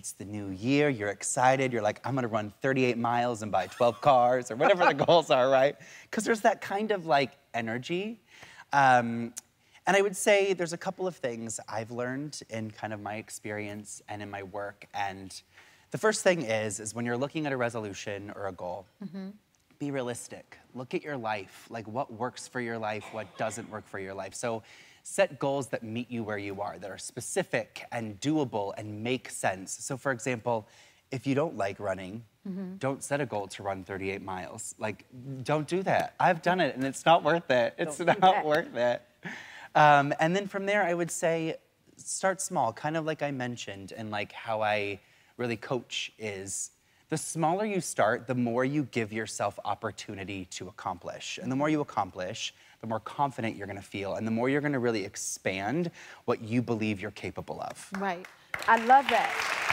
it's the new year, you're excited, you're like, I'm gonna run 38 miles and buy 12 cars, or whatever the goals are, right? Because there's that kind of like energy. And I would say there's a couple of things I've learned in kind of my experience and in my work. And the first thing is when you're looking at a resolution or a goal, be realistic. Look at your life, like what works for your life, what doesn't work for your life. So set goals that meet you where you are, that are specific and doable and make sense. So for example, if you don't like running, don't set a goal to run 38 miles. Like, don't do that. I've done it and it's not worth it. It's not worth it. And then from there, I would say, start small, kind of like I mentioned, and like how I really coach is, the smaller you start, the more you give yourself opportunity to accomplish. And the more you accomplish, the more confident you're gonna feel, and the more you're gonna really expand what you believe you're capable of. Right, I love that.